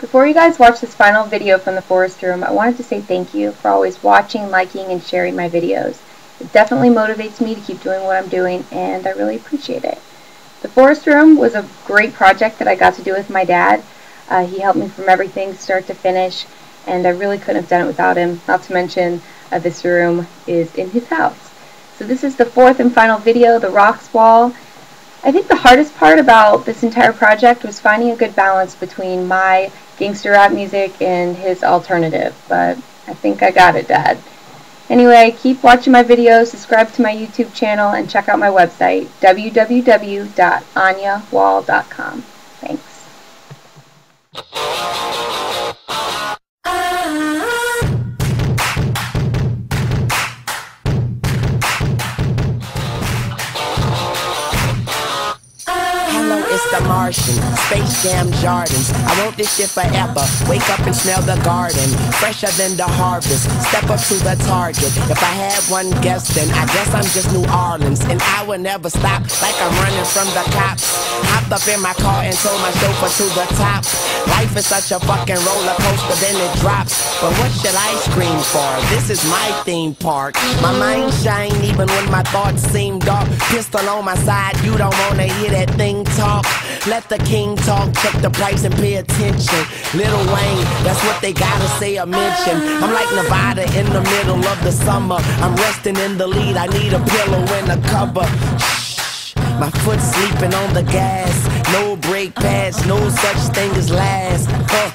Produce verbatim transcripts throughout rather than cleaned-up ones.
Before you guys watch this final video from the forest room, I wanted to say thank you for always watching, liking, and sharing my videos. It definitely motivates me to keep doing what I'm doing, and I really appreciate it. The forest room was a great project that I got to do with my dad. Uh, he helped me from everything start to finish, and I really couldn't have done it without him, not to mention uh, this room is in his house. So this is the fourth and final video, the rocks wall. I think the hardest part about this entire project was finding a good balance between my gangster rap music and his alternative, but I think I got it, Dad. Anyway, keep watching my videos, subscribe to my YouTube channel, and check out my website, w w w dot ania wall dot com. Thanks. The Martian, Space Jam Jardins. I want this shit forever. Wake up and smell the garden, fresher than the harvest. Step up to the target. If I had one guess, then I guess I'm just New Orleans, and I will never stop, like I'm running from the cops. Hopped up in my car and told my chauffeur to the top. Life is such a fucking roller coaster, then it drops. But what should I scream for? This is my theme park. My mind shine even when my thoughts seem dark. Pistol on my side, you don't wanna hear that thing talk. Let the king talk, check the price and pay attention. Little Wayne, that's what they gotta say or mention. I'm like Nevada in the middle of the summer. I'm resting in the lead, I need a pillow and a cover. Shh, my foot sleeping on the gas. No brake pads, no such thing as last. Huh.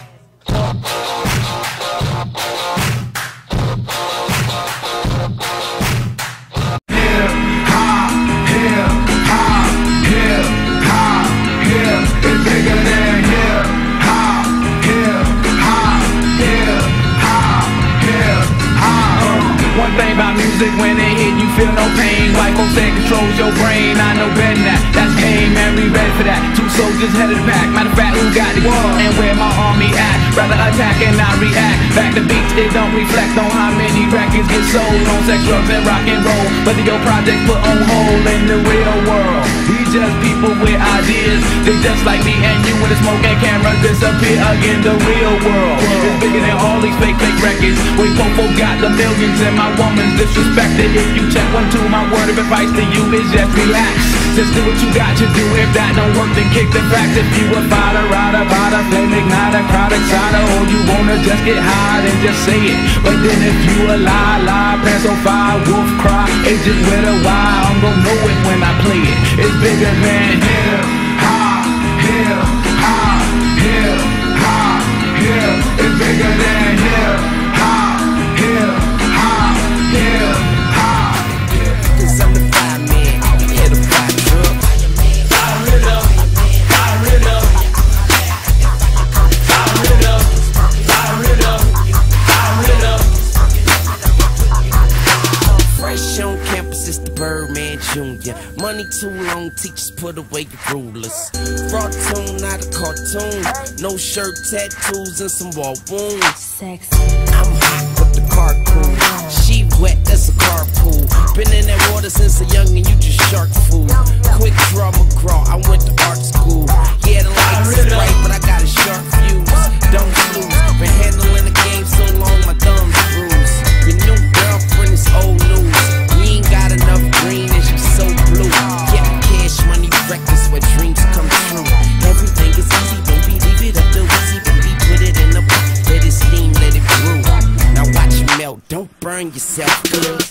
When it hit, you feel no pain. Life on set controls your brain. I know better than that. That's game, and we ready for that. Two soldiers headed back. Matter of fact, who got the war and where my army at? Rather attack and not react. Back to beats, it don't reflect on how many records get sold on sex, drugs, and rock and roll. But your project put on hold in the real world. We just people with ideas. They just like me and you with a smoke and camera disappear again. The real world is bigger than all these fake fake records. We Popo got the millions and my woman's disrespect. Respected. If you check one, two, my word of advice to you is just relax. Just do what you got to do. If that don't work, then kick the facts. If you a fighter, rider, bada, flame igniter, crowd excited, or you wanna just get high, then just say it. But then if you a lie, lie, pants on fire, wolf cry, it's just with a why. I'm gon' know it when I play it. It's bigger than hip hop, hip hop, hip hop, hip. It's bigger than hip hop, hip hop, hip. Junior. Money too long, teachers put away the rulers. Fraud tune, not a cartoon. No shirt, tattoos, and some wall wounds. Sex. I'm hot with the carpool. She wet, that's a carpool. Been in that water since a youngin', you just shark food. Quick draw, McGraw, I went to art school. Yeah, the lights is bright, but I got a sharp fuse. Don't lose. Been handling the game so long, my thumb's bruised. Your new girlfriend is old news. We ain't got enough green. Blue. Yeah, cash money records where dreams come true. Everything is easy, baby, leave it up to easy, baby, put it in the pot, let it steam, let it brew. Now watch it melt, don't burn yourself, girl.